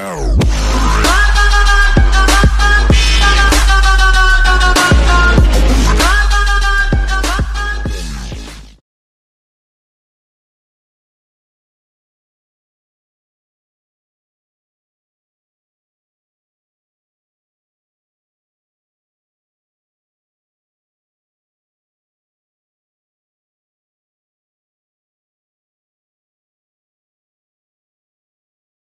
go.